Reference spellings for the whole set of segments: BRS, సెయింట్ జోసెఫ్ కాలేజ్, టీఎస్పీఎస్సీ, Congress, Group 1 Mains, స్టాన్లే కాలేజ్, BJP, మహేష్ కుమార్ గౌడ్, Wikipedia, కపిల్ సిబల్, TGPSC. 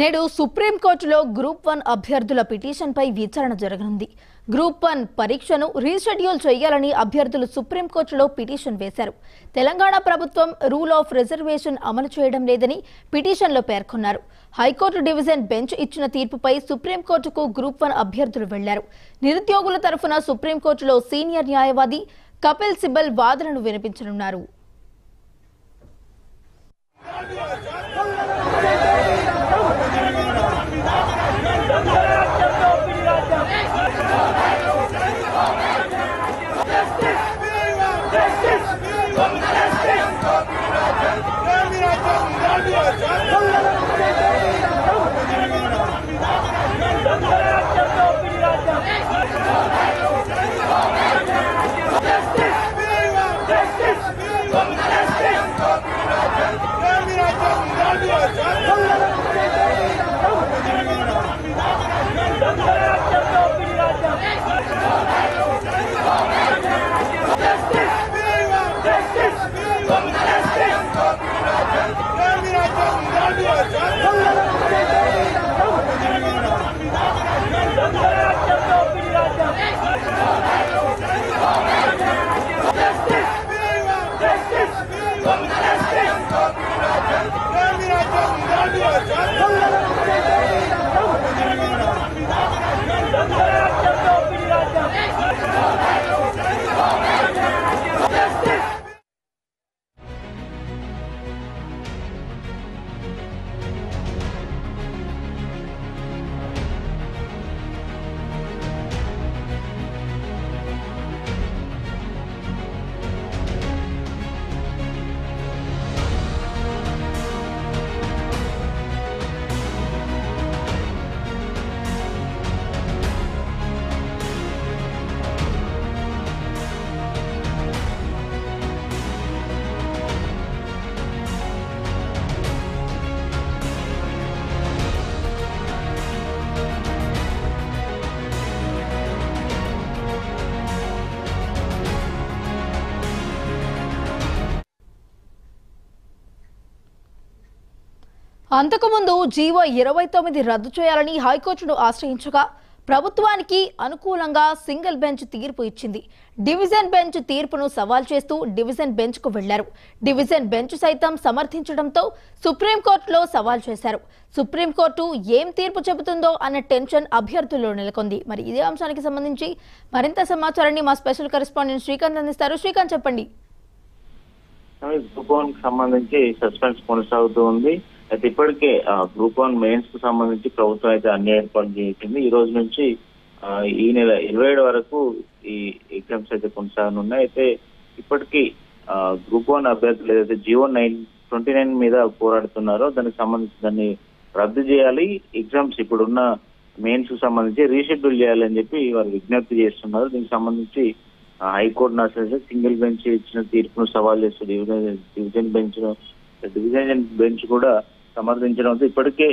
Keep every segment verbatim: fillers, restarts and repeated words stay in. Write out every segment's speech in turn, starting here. నేడు సుప్రీం కోర్టులో group one అభ్యర్థుల పిటిషన్ పై విచారణ జరగనుంది. గ్రూప్ वन పరీక్షను రీషెడ్యూల్ చేయాలని అభ్యర్థులు సుప్రీం కోర్టులో పిటిషన్ వేశారు. తెలంగాణ ప్రభుత్వం రూల్ ఆఫ్ రిజర్వేషన్ అమలు చేయడం లేదని పిటిషన్లో పేర్కొన్నారు. హైకోర్టు డివిజన్ బెంచ్ ఇచ్చిన తీర్పుపై సుప్రీం కోర్టుకు గ్రూప్ वन అభ్యర్థులు వెళ్లారు. నిరుద్యోగుల తరఫున సుప్రీం కోర్టులో సీనియర్ న్యాయవాది కపిల్ సిబల్ వాదనను వినిపించనున్నారు. అంతకుముందు జీవో ఇరవై తొమ్మిది రద్దు చేయాలని హైకోర్టును ఆశ్రయించగా ప్రభుత్వానికి అనుకూలంగా సింగిల్ బెంచ్ తీర్పు ఇచ్చింది. డివిజన్ బెంచ్ తీర్పును సవాల్ చేస్తూ డివిజన్ బెంచ్కు వెళ్లారు. డివిజన్ బెంచ్ సైతం సమర్థించడంతో సుప్రీంకోర్టులో సవాల్ చేశారు. సుప్రీంకోర్టు ఏం తీర్పు చెబుతుందో అన్న టెన్షన్ అభ్యర్థుల్లో నెలకొంది. మరి ఇదే అంశానికి సంబంధించి మరింత సమాచారాన్ని మా స్పెషల్ కరెస్పాండెంట్ శ్రీకాంత్ అందిస్తారు. శ్రీకాంత్, చెప్పండి. గ్రూప్ వన్ కి సంబంధించి సస్పెన్స్ కొనసాగుతూ ఉంది. అయితే ఇప్పటికే గ్రూప్ వన్ మెయిన్స్ కు సంబంధించి ప్రభుత్వం అయితే అన్ని ఏర్పాట్లు చేసింది. ఈ రోజు నుంచి ఈ నెల ఇరవై ఏడు వరకు ఈ ఎగ్జామ్స్ అయితే కొనసాగనున్నాయి. అయితే ఇప్పటికీ గ్రూప్ వన్ అభ్యర్థులు ఏదైతే జియో నైన్ ట్వంటీ నైన్ మీద పోరాడుతున్నారో దానికి సంబంధించి దాన్ని రద్దు చేయాలి, ఎగ్జామ్స్ ఇప్పుడున్న మెయిన్స్ కు సంబంధించి రీషెడ్యూల్ చేయాలని చెప్పి వారు విజ్ఞప్తి చేస్తున్నారు. దీనికి సంబంధించి హైకోర్టును ఆశ్రయించి సింగిల్ బెంచ్ ఇచ్చిన తీర్పును సవాల్ చేస్తూ division division bench division bench కూడా సమర్థించడంతో ఇప్పటికే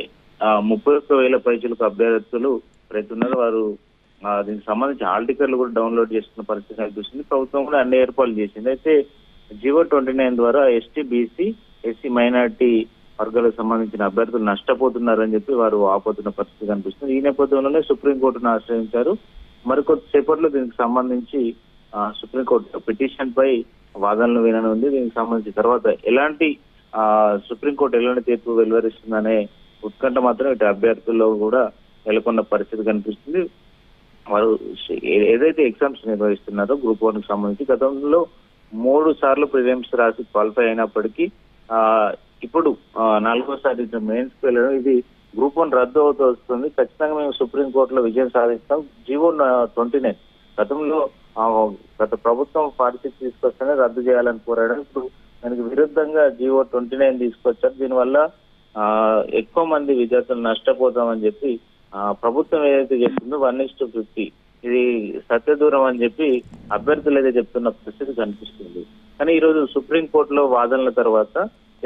ముప్పై ఒక్క వేల పైచులకు అభ్యర్థులు ప్రతిన్నారు. వారు దీనికి సంబంధించి హాల్ టికెట్లు కూడా డౌన్లోడ్ చేసుకున్న పరిస్థితి కనిపిస్తుంది. ప్రభుత్వం కూడా అన్ని ఏర్పాట్లు చేసింది. అయితే జివో ట్వంటీ నైన్ ద్వారా ఎస్టీ బీసీ ఎస్సీ మైనార్టీ వర్గాలకు సంబంధించిన అభ్యర్థులు నష్టపోతున్నారని చెప్పి వారు ఆపోతున్న పరిస్థితి కనిపిస్తుంది. ఈ నేపథ్యంలోనే సుప్రీంకోర్టును ఆశ్రయించారు. మరికొద్దిసేపట్లో దీనికి సంబంధించి సుప్రీంకోర్టు పిటిషన్ పై వాదనలు విననుంది. దీనికి సంబంధించి తర్వాత ఎలాంటి ఆ సుప్రీంకోర్టు ఎలాంటి తీర్పు వెలువరిస్తుందనే ఉత్కంఠ మాత్రం ఇటు అభ్యర్థుల్లో కూడా నెలకొన్న పరిస్థితి కనిపిస్తుంది. వారు ఏదైతే ఎగ్జామ్స్ నిర్వహిస్తున్నారో గ్రూప్ వన్ కి సంబంధించి గతంలో మూడు సార్లు ప్రిలిమ్స్ రాసి క్వాలిఫై అయినప్పటికీ ఆ ఇప్పుడు నాలుగోసారి మెయిన్స్ కు వెళ్ళడం, ఇది గ్రూప్ వన్ రద్దు అవుతూ వస్తుంది. ఖచ్చితంగా మేము సుప్రీంకోర్టులో విజయం సాధిస్తాం. జివో ట్వంటీ నైన్ గతంలో గత ప్రభుత్వం ఫార్టీ సిక్స్ తీసుకొస్తేనే రద్దు చేయాలని కోరాడు. ఇప్పుడు దానికి విరుద్ధంగా జివో ట్వంటీ నైన్ తీసుకొచ్చారు. దీనివల్ల ఆ ఎక్కువ మంది విద్యార్థులు నష్టపోతామని చెప్పి ఆ ప్రభుత్వం ఏదైతే చెప్తుందో వన్ ఇస్ టు ఫిఫ్టీ ఇది సత్య దూరం అని చెప్పి అభ్యర్థులు అయితే చెప్తున్న పరిస్థితి కనిపిస్తుంది. కానీ ఈ రోజు సుప్రీంకోర్టులో వాదనల తర్వాత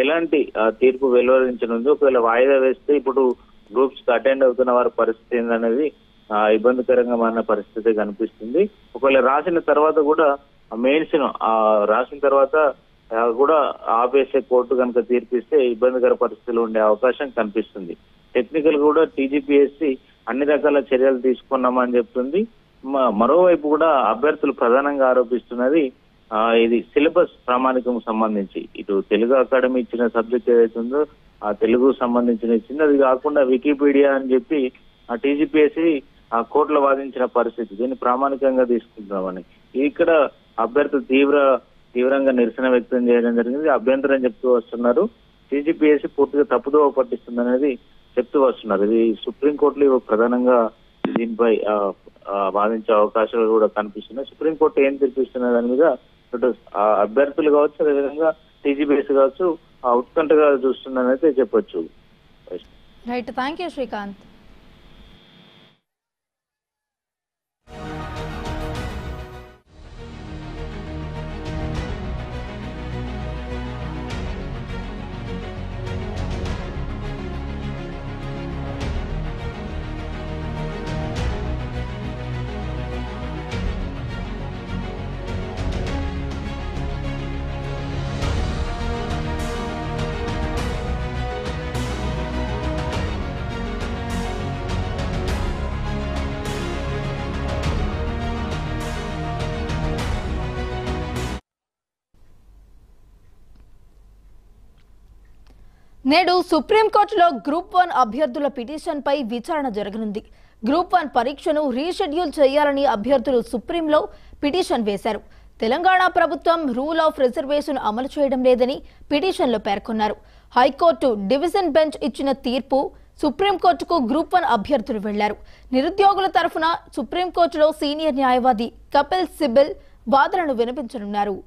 ఎలాంటి తీర్పు వెలువరించనుంది, ఒకవేళ వాయిదా వేస్తే ఇప్పుడు గ్రూప్స్ కి అటెండ్ అవుతున్న వారి పరిస్థితి ఏందనేది ఇబ్బందికరంగా మారిన పరిస్థితి కనిపిస్తుంది. ఒకవేళ రాసిన తర్వాత కూడా మెయిన్స్ ను ఆ రాసిన తర్వాత కూడా ఆపేసే కోర్టు కనుక తీర్పిస్తే ఇబ్బందికర పరిస్థితులు ఉండే అవకాశం కనిపిస్తుంది. టెక్నికల్ కూడా టీజీపీఎస్సీ అన్ని రకాల చర్యలు తీసుకున్నామని చెప్తుంది. మరోవైపు కూడా అభ్యర్థులు ప్రధానంగా ఆరోపిస్తున్నది ఇది సిలబస్ ప్రామాణికం సంబంధించి ఇటు తెలుగు అకాడమీ ఇచ్చిన సబ్జెక్ట్ ఏదైతుందో ఆ తెలుగు సంబంధించిన ఇచ్చింది, అది కాకుండా వికీపీడియా అని చెప్పి ఆ టీజీపీఎస్సీ ఆ కోర్టులో వాదించిన పరిస్థితి దీన్ని ప్రామాణికంగా తీసుకుంటున్నామని ఇక్కడ అభ్యర్థులు తీవ్ర తీవ్రంగా నిరసన వ్యక్తం చేయడం జరిగింది. అభ్యంతరం చెప్తూ వస్తున్నారు, టీజీపీఎస్సీ పూర్తిగా తప్పుదోవ పట్టిస్తుంది అనేది చెప్తూ వస్తున్నారు. ఇది సుప్రీంకోర్టులో ప్రధానంగా దీనిపై వాదించే అవకాశాలు కూడా కనిపిస్తున్నాయి. సుప్రీంకోర్టు ఏం తీర్పిస్తున్న దాని మీద అభ్యర్థులు కావచ్చు, అదేవిధంగా టీజీపీఎస్సీ కావచ్చు ఉత్కంఠగా చూస్తుందనైతే చెప్పొచ్చు. Right, thank you Srikanth. నేడు సుప్రీంకోర్టులో గ్రూప్ వన్ అభ్యర్థుల పిటిషన్పై విచారణ జరగనుంది. గ్రూప్ వన్ పరీక్షను రీషెడ్యూల్ చేయాలని అభ్యర్థులు సుప్రీంలో పిటిషన్ వేశారు. తెలంగాణ ప్రభుత్వం రూల్ ఆఫ్ రిజర్వేషన్ అమలు చేయడం లేదని పిటిషన్లో పేర్కొన్నారు. హైకోర్టు డివిజన్ బెంచ్ ఇచ్చిన తీర్పు సుప్రీంకోర్టుకు గ్రూప్ వన్ అభ్యర్థులు వెళ్లారు. నిరుద్యోగుల తరఫున సుప్రీంకోర్టులో సీనియర్ న్యాయవాది కపిల్ సిబల్ వాదనను వినిపించనున్నారు.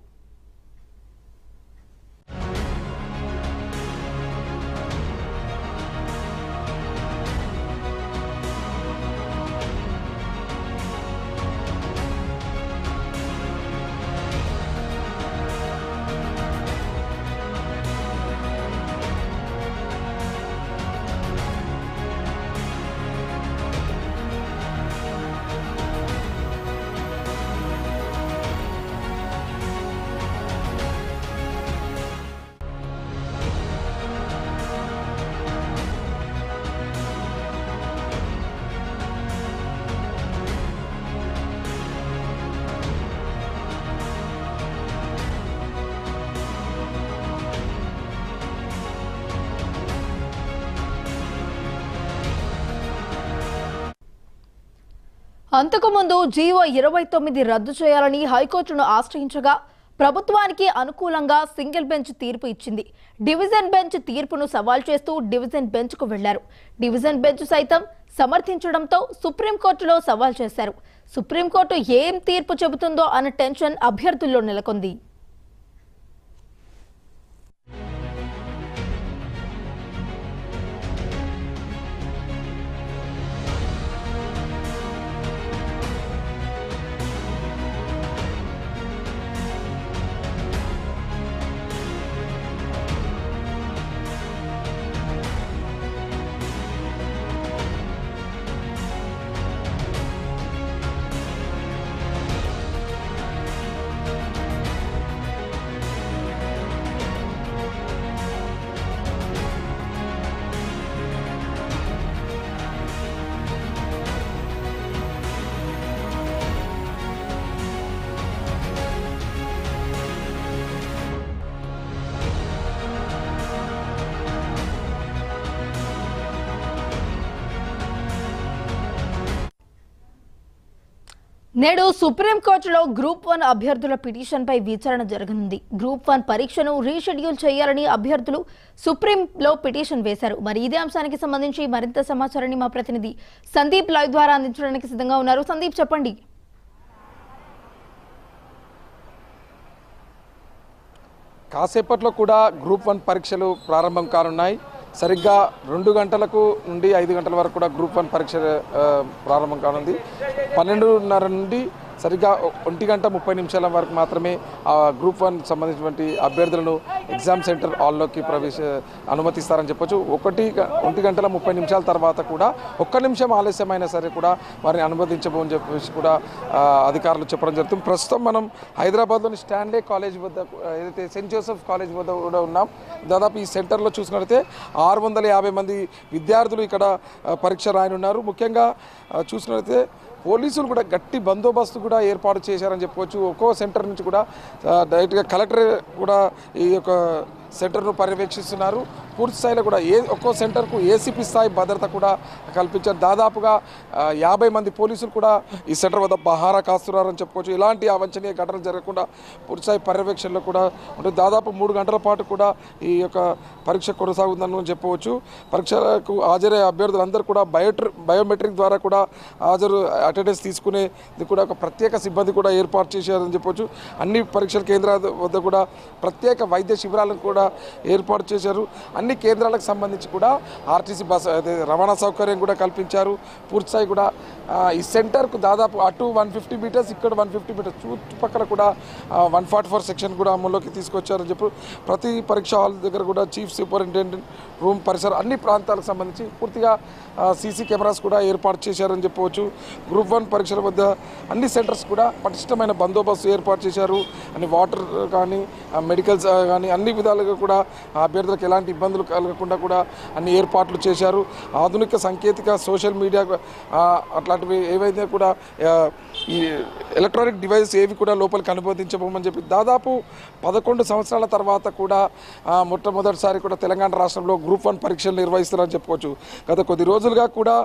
అంతకుముందు జీవో ఇరవై తొమ్మిది రద్దు చేయాలని హైకోర్టును ఆశ్రయించగా ప్రభుత్వానికి అనుకూలంగా సింగిల్ బెంచ్ తీర్పు ఇచ్చింది. డివిజన్ బెంచ్ తీర్పును సవాల్ చేస్తూ డివిజన్ బెంచ్కు వెళ్లారు. డివిజన్ బెంచ్ సైతం సమర్థించడంతో సుప్రీంకోర్టులో సవాల్ చేశారు. సుప్రీంకోర్టు ఏం తీర్పు చెబుతుందో అన్న టెన్షన్ అభ్యర్థుల్లో నెలకొంది. నేడు సుప్రీంకోర్టులో గ్రూప్ వన్ అభ్యర్థుల పిటిషన్పై విచారణ జరగనుంది. గ్రూప్ వన్ పరీక్షను రీషెడ్యూల్ చేయాలని అభ్యర్థులు సుప్రీంలో పిటిషన్ వేశారు. మరి ఇదే అంశానికి సంబంధించి మరింత సమాచారాన్ని మా ప్రతినిధి సందీప్ లైవ్ ద్వారా అందించడానికి సిద్ధంగా ఉన్నారు. సందీప్, చెప్పండి. కాసేపట్లో కూడా గ్రూప్ వన్ పరీక్షలు ప్రారంభం కానున్నాయి. సరిగ్గా రెండు గంటలకు నుండి ఐదు గంటల వరకు కూడా గ్రూప్ వన్ పరీక్ష ప్రారంభం కానుంది. పన్నెండున్నర నుండి సరిగ్గా ఒంటి గంట ముప్పై నిమిషాల వరకు మాత్రమే ఆ గ్రూప్ వన్ సంబంధించినటువంటి అభ్యర్థులను ఎగ్జామ్ సెంటర్ హాల్లోకి ప్రవేశ అనుమతిస్తారని చెప్పొచ్చు. ఒకటి ఒంటి గంటల ముప్పై నిమిషాల తర్వాత కూడా ఒక్క నిమిషం ఆలస్యమైనా సరే కూడా వారిని అనుమతించబోని చెప్పేసి కూడా అధికారులు చెప్పడం జరుగుతుంది. ప్రస్తుతం మనం హైదరాబాద్లోని స్టాన్లే కాలేజ్ వద్ద ఏదైతే సెయింట్ జోసెఫ్ కాలేజ్ వద్ద కూడా ఉన్నాం. దాదాపు ఈ సెంటర్లో చూసినట్లయితే ఆరు వందల యాభై మంది విద్యార్థులు ఇక్కడ పరీక్ష రాయనున్నారు. ముఖ్యంగా చూసినట్లయితే పోలీసులు కూడా గట్టి బందోబస్తు కూడా ఏర్పాటు చేశారని చెప్పుకోవచ్చు. ఒక్కో సెంటర్ నుంచి కూడా డైరెక్ట్గా కలెక్టర్ కూడా ఈ యొక్క సెంటర్ను పర్యవేక్షిస్తున్నారు. పూర్తి స్థాయిలో కూడా ఏ ఒక్కో సెంటర్కు ఏసీపీ స్థాయి భద్రత కూడా కల్పించారు. దాదాపుగా యాభై మంది పోలీసులు కూడా ఈ సెంటర్ వద్ద బహారా కాస్తున్నారని చెప్పుకోవచ్చు. ఇలాంటి అవంచనీయ ఘటనలు జరగకుండా పూర్తి స్థాయి పర్యవేక్షణలో కూడా ఉంటుంది. దాదాపు మూడు గంటల పాటు కూడా ఈ యొక్క పరీక్ష కొనసాగుతుందని చెప్పవచ్చు. పరీక్షలకు హాజరే అభ్యర్థులందరూ కూడా బయోట్రి బయోమెట్రిక్ ద్వారా కూడా హాజరు అటెండెన్స్ తీసుకునే కూడా ఒక ప్రత్యేక సిబ్బంది కూడా ఏర్పాటు చేశారని చెప్పవచ్చు. అన్ని పరీక్షల కేంద్రాల వద్ద కూడా ప్రత్యేక వైద్య శిబిరాలను కూడా ఏర్పాటు చేశారు. అన్ని కేంద్రాలకు సంబంధించి కూడా ఆర్టీసీ బస్సు రవాణా సౌకర్యం కూడా కల్పించారు. పూర్తిస్థాయి కూడా ఈ సెంటర్కు దాదాపు అటు వన్ ఫిఫ్టీ మీటర్స్ ఇక్కడ వన్ ఫిఫ్టీ మీటర్స్ చుట్టుపక్కల కూడా వన్ ఫార్టీ ఫోర్ సెక్షన్ కూడా అమల్లోకి తీసుకొచ్చారని చెప్పి ప్రతి పరీక్ష హాల్ దగ్గర కూడా చీఫ్ సూపరింటెండెంట్ రూమ్ పరిసర అన్ని ప్రాంతాలకు సంబంధించి పూర్తిగా సీసీ కెమెరాస్ కూడా ఏర్పాటు చేశారని చెప్పవచ్చు. గ్రూప్ వన్ పరీక్షల వద్ద అన్ని సెంటర్స్ కూడా పటిష్టమైన బందోబస్తు ఏర్పాటు చేశారు. అన్ని వాటర్ కానీ మెడికల్స్ కానీ అన్ని విధాలుగా కూడా అభ్యర్థులకు ఎలాంటి ఇబ్బందులు కలగకుండా కూడా అన్ని ఏర్పాట్లు చేశారు. ఆధునిక సాంకేతిక సోషల్ మీడియా అట్లాంటివి ఏవైతే కూడా ఈ ఎలక్ట్రానిక్ డివైస్ ఏవి కూడా లోపలికి అనుమతించబోమని చెప్పి దాదాపు పదకొండు సంవత్సరాల తర్వాత కూడా మొట్టమొదటిసారి కూడా తెలంగాణ రాష్ట్రంలో గ్రూప్ వన్ పరీక్షలు నిర్వహిస్తున్నారని చెప్పుకోవచ్చు. గత కొద్ది రోజులుగా కూడా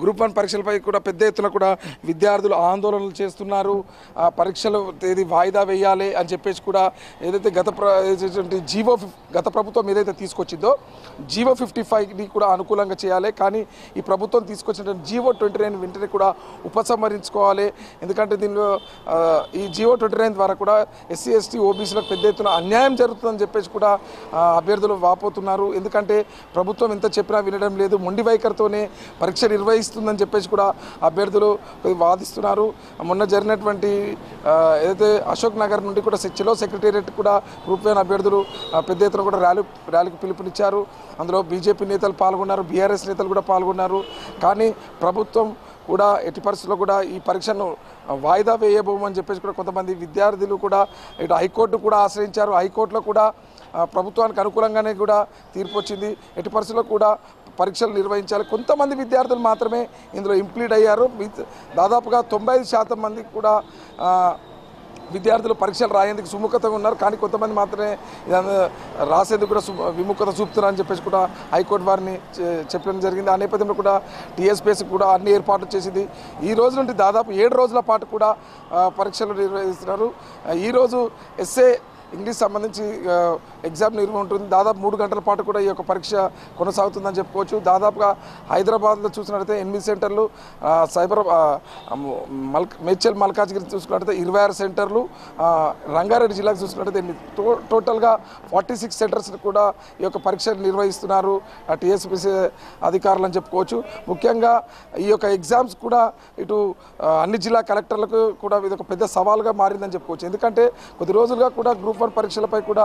గ్రూప్ వన్ పరీక్షలపై కూడా పెద్ద ఎత్తున కూడా విద్యార్థులు ఆందోళనలు చేస్తున్నారు. ఆ పరీక్షలు తేదీ వాయిదా వేయాలి అని చెప్పేసి కూడా ఏదైతే గత జీవో గత ప్రభుత్వం ఏదైతే తీసుకొచ్చిందో జీవో ఫిఫ్టీ ఫైవ్ని కూడా అనుకూలంగా చేయాలి. కానీ ఈ ప్రభుత్వం తీసుకొచ్చిన జీవో ట్వంటీ నైన్ వెంటనే కూడా ఉపసంహరించుకోవాలి. ఎందుకంటే దీనిలో ఈ జీవో ట్వంటీ నైన్ ద్వారా కూడా ఎస్సీ ఎస్టీ ఓబీసీలకు పెద్ద ఎత్తున అన్యాయం జరుగుతుందని చెప్పేసి కూడా అభ్యర్థులు వాపోతున్నారు. ఎందుకంటే ప్రభుత్వం ఎంత చెప్పినా వినడం లేదు. మొండి వైఖరితోనే పరీక్ష నిర్వహిస్తుందని చెప్పేసి కూడా అభ్యర్థులు వాదిస్తున్నారు. మొన్న జరిగినటువంటి ఏదైతే అశోక్ నగర్ నుండి కూడా చెలో సెక్రటేరియట్ కూడా గ్రూప్ వన్ అభ్యర్థులు పెద్ద ఎత్తున కూడా ర్యాలీ ర్యాలీకి పిలుపునిచ్చారు. అందులో బీజేపీ నేతలు పాల్గొన్నారు, బీఆర్ఎస్ నేతలు కూడా పాల్గొన్నారు. కానీ ప్రభుత్వం కూడా ఎట్టి పరిస్థితుల్లో కూడా ఈ పరీక్షను వాయిదా వేయబోమని చెప్పేసి కూడా కొంతమంది విద్యార్థులు కూడా ఇటు హైకోర్టు కూడా ఆశ్రయించారు. హైకోర్టులో కూడా ప్రభుత్వానికి అనుకూలంగానే కూడా తీర్పు వచ్చింది. ఎట్టి పరిస్థితుల్లో కూడా పరీక్షలు నిర్వహించాలి. కొంతమంది విద్యార్థులు మాత్రమే ఇందులో ఇంప్లీడ్ అయ్యారు. దాదాపుగా తొంభై ఐదు శాతం మందికి కూడా విద్యార్థులు పరీక్షలు రాయేందుకు సుముఖతంగా ఉన్నారు. కానీ కొంతమంది మాత్రమే రాసేందుకు కూడా విముఖత చూపుతున్నారని చెప్పేసి కూడా హైకోర్టు వారిని చెప్పడం జరిగింది. ఆ నేపథ్యంలో కూడా టీఎస్పీఎస్సీ కూడా అన్ని ఏర్పాట్లు చేసింది. ఈ రోజు నుండి దాదాపు ఏడు రోజుల పాటు కూడా పరీక్షలు నిర్వహిస్తున్నారు. ఈరోజు ఎస్ఏ ఇంగ్లీష్ సంబంధించి ఎగ్జామ్ నిర్వహణ ఉంటుంది. దాదాపు మూడు గంటల పాటు కూడా ఈ యొక్క పరీక్ష కొనసాగుతుందని చెప్పుకోవచ్చు. దాదాపుగా హైదరాబాద్లో చూసినట్లయితే ఎనిమిది సెంటర్లు, సైబర్ మల్క్ మేడ్చల్ మల్కాజ్గిరి చూసుకున్నట్లయితే ఇరవై ఆరు సెంటర్లు, రంగారెడ్డి జిల్లాకు చూసుకున్నట్లయితే ఎనిమిది టో టోటల్గా ఫార్టీ సిక్స్ సెంటర్స్ కూడా ఈ యొక్క పరీక్ష నిర్వహిస్తున్నారు టీఎస్పీసీ అధికారులు అని చెప్పుకోవచ్చు. ముఖ్యంగా ఈ యొక్క ఎగ్జామ్స్ కూడా ఇటు అన్ని జిల్లా కలెక్టర్లకు కూడా ఇది ఒక పెద్ద సవాల్గా మారిందని చెప్పుకోవచ్చు. ఎందుకంటే కొద్ది రోజులుగా కూడా గ్రూప్ పరీక్షలపై కూడా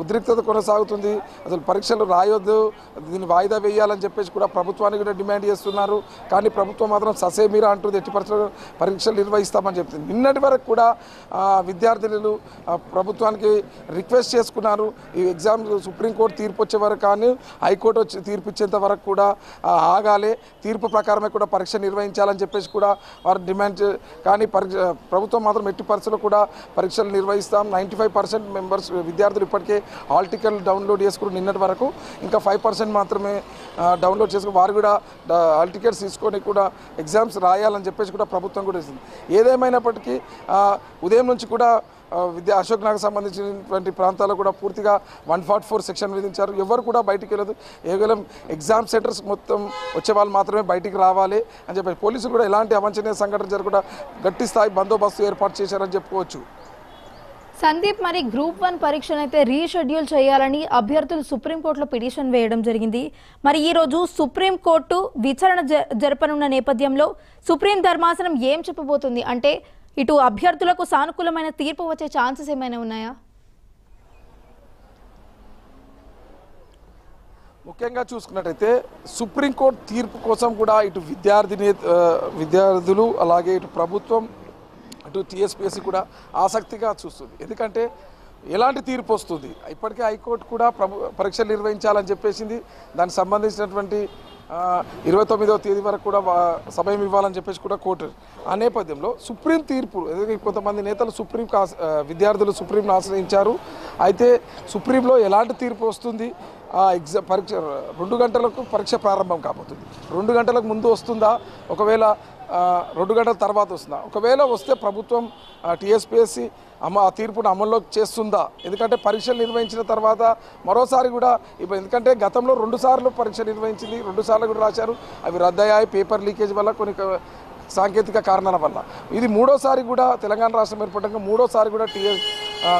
ఉద్రిక్తత కొనసాగుతుంది. అసలు పరీక్షలు రాయొద్దు, దీన్ని వాయిదా వేయాలని చెప్పేసి కూడా ప్రభుత్వానికి కూడా డిమాండ్ చేస్తున్నారు. కానీ ప్రభుత్వం మాత్రం ససే మీరా అంటుంది. ఎట్టి పరిస్థితుల్లో పరీక్షలు నిర్వహిస్తామని చెప్తుంది. నిన్నటి వరకు కూడా విద్యార్థులు ప్రభుత్వానికి రిక్వెస్ట్ చేసుకున్నారు. ఈ ఎగ్జామ్ సుప్రీంకోర్టు తీర్పు వచ్చే వరకు కానీ హైకోర్టు వచ్చి తీర్పు ఇచ్చేంత వరకు కూడా ఆగాలి, తీర్పు ప్రకారమే కూడా పరీక్ష నిర్వహించాలని చెప్పేసి కూడా వారు డిమాండ్. కానీ పరీక్ష ప్రభుత్వం మాత్రం ఎట్టి పరిస్థితుల్లో కూడా పరీక్షలు నిర్వహిస్తాం. నైంటీ ఫైవ్ పర్సెంట్ మెంబర్స్ విద్యార్థులు ఇప్పటికే ఆల్ టికెట్లు డౌన్లోడ్ చేసుకుని నిన్నటి వరకు ఇంకా ఫైవ్ పర్సెంట్ మాత్రమే డౌన్లోడ్ చేసుకుని వారు కూడా ఆల్ టికెట్స్ తీసుకొని కూడా ఎగ్జామ్స్ రాయాలని చెప్పేసి కూడా ప్రభుత్వం కూడా ఇస్తుంది. ఏదేమైనప్పటికీ ఉదయం నుంచి కూడా విద్యా అశోక్ నగర్ సంబంధించినటువంటి ప్రాంతాల్లో కూడా పూర్తిగా వన్ ఫార్టీ ఫోర్ సెక్షన్ విధించారు. ఎవరు కూడా బయటికి వెళ్ళదు. కేవలం ఎగ్జామ్ సెంటర్స్ మొత్తం వచ్చే వాళ్ళు మాత్రమే బయటికి రావాలి అని చెప్పేసి పోలీసులు కూడా ఎలాంటి అవాంఛనీయ సంఘటన జరగకుండా గట్టి స్థాయి బందోబస్తు ఏర్పాటు చేశారని చెప్పుకోవచ్చు. సందీప్ మరి గ్రూప్ वन పరీక్షనైతే రీషెడ్యూల్ చేయాలని అభ్యర్థులు సుప్రీం కోర్టులో పిటిషన్ వేయడం జరిగింది। మరి ఈ రోజు సుప్రీం కోర్టు విచారణ జరపనున్న నేపథ్యంలో సుప్రీం ధర్మాసనం ఏం చెప్పబోతుంది అంటే ఇటు అభ్యర్థులకు సానుకూలమైన తీర్పు వచ్చే ఛాన్సెస్ ఏమైనా ఉన్నాయా? ముఖ్యంగా చూసుకున్నట్లయితే సుప్రీం కోర్టు తీర్పు కోసం కూడా ఇటు విద్యార్థిని విద్యార్థులు అలాగే ఇటు ప్రభుత్వం అటు టీఎస్పీఎస్సీ కూడా ఆసక్తిగా చూస్తుంది। ఎందుకంటే ఎలాంటి తీర్పు వస్తుంది? ఇప్పటికే హైకోర్టు కూడా పరీక్షలు నిర్వహించాలని చెప్పేసింది, దానికి సంబంధించినటువంటి ఇరవై తొమ్మిదవ తేదీ వరకు కూడా సమయం ఇవ్వాలని చెప్పేసి కూడా కోర్టు ఆ నేపథ్యంలో సుప్రీం తీర్పు కొంతమంది నేతలు సుప్రీం విద్యార్థులు సుప్రీంను ఆశ్రయించారు। అయితే సుప్రీంలో ఎలాంటి తీర్పు వస్తుంది? ఆ ఎగ్జామ్ పరీక్ష రెండు గంటలకు పరీక్ష ప్రారంభం కాబోతుంది, రెండు గంటలకు ముందు వస్తుందా, ఒకవేళ రెండు గంటల తర్వాత వస్తుందా, ఒకవేళ వస్తే ప్రభుత్వం టీఎస్పీఎస్సీ అమ్మ ఆ తీర్పును అమల్లోకి చేస్తుందా? ఎందుకంటే పరీక్షలు నిర్వహించిన తర్వాత మరోసారి కూడా ఇప్పుడు ఎందుకంటే గతంలో రెండుసార్లు పరీక్ష నిర్వహించింది, రెండుసార్లు కూడా రాశారు, అవి రద్దయ్యాయి పేపర్ లీకేజ్ వల్ల, కొన్ని సాంకేతిక కారణాల వల్ల। ఇది మూడోసారి కూడా తెలంగాణ రాష్ట్రం ఏర్పడక మూడోసారి కూడా టీఎస్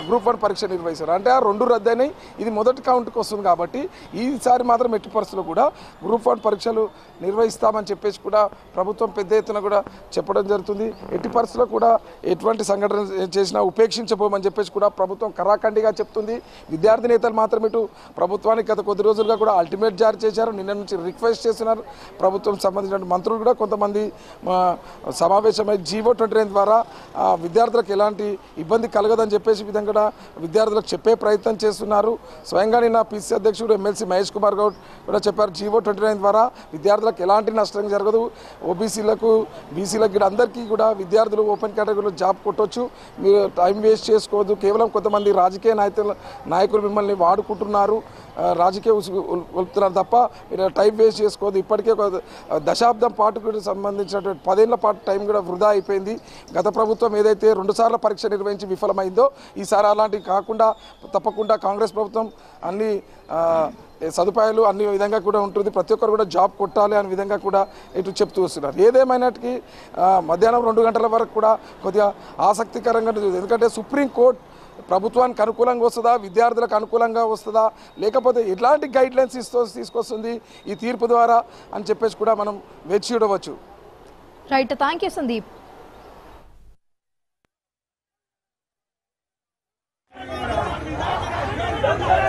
గ్రూప్ वन పరీక్ష నిర్వహిస్తారు, అంటే ఆ రెండు రద్దయినాయి, ఇది మొదటి కౌంట్కి వస్తుంది। కాబట్టి ఈసారి మాత్రం ఎట్టి పరిస్థితుల్లో కూడా గ్రూప్ वन పరీక్షలు నిర్వహిస్తామని చెప్పేసి కూడా ప్రభుత్వం పెద్ద ఎత్తున కూడా చెప్పడం జరుగుతుంది। ఎట్టి పరిస్థితుల్లో కూడా ఎటువంటి సంఘటన చేసినా ఉపేక్షించబోమని చెప్పేసి కూడా ప్రభుత్వం కరాఖండిగా చెప్తుంది। విద్యార్థి నేతలు మాత్రం ఇటు ప్రభుత్వానికి గత కొద్ది రోజులుగా కూడా అల్టిమేట్ జారీ చేశారు, నిన్న నుంచి రిక్వెస్ట్ చేస్తున్నారు। ప్రభుత్వం సంబంధించిన మంత్రులు కూడా కొంతమంది సమావేశమై జీవో ట్వంటీ నైన్ ద్వారా విద్యార్థులకు ఎలాంటి ఇబ్బంది కలగదని చెప్పేసి విధంగా విద్యార్థులకు చెప్పే ప్రయత్నం చేస్తున్నారు। స్వయంగా నిన్న పీసీ అధ్యక్షుడు ఎమ్మెల్సీ మహేష్ కుమార్ గౌడ్ కూడా చెప్పారు, జీవో ట్వంటీ నైన్ ద్వారా విద్యార్థులకు ఎలాంటి నష్టం జరగదు, ఓబీసీలకు బీసీలకు కూడా అందరికీ కూడా విద్యార్థులు ఓపెన్ కేటగిరీలో జాబ్ కొట్టవచ్చు, మీరు టైం వేస్ట్ చేసుకోవద్దు, కేవలం కొంతమంది రాజకీయ నాయకులు నాయకులు మిమ్మల్ని వాడుకుంటున్నారు, రాజకీయ ఉలుపుతున్నారు తప్ప మీరు టైం వేస్ట్ చేసుకోవద్దు, ఇప్పటికే దశాబ్దం పాటు కూడా సంబంధించినటువంటి పదేళ్ల పాటు టైం కూడా వృధా అయిపోయింది। గత ప్రభుత్వం ఏదైతే రెండుసార్లు పరీక్ష నిర్వహించి విఫలమైందో ఈసారి అలాంటివి కాకుండా తప్పకుండా కాంగ్రెస్ ప్రభుత్వం అన్ని సదుపాయాలు అన్ని విధంగా కూడా ఉంటుంది, ప్రతి ఒక్కరు కూడా జాబ్ కొట్టాలి అనే విధంగా కూడా ఇటు చెప్తూ వస్తున్నారు। ఏదేమైనటికీ మధ్యాహ్నం రెండు గంటల వరకు కూడా కొద్దిగా ఆసక్తికరంగా ఉంటుంది, ఎందుకంటే సుప్రీంకోర్టు ప్రభుత్వానికి అనుకూలంగా వస్తుందా, విద్యార్థులకు అనుకూలంగా వస్తుందా, లేకపోతే ఎలాంటి గైడ్లైన్స్ ఇస్తూ తీసుకొస్తుంది ఈ తీర్పు ద్వారా అని చెప్పేసి కూడా మనం వేచి చూడవచ్చు। Right, thank you Sandeep.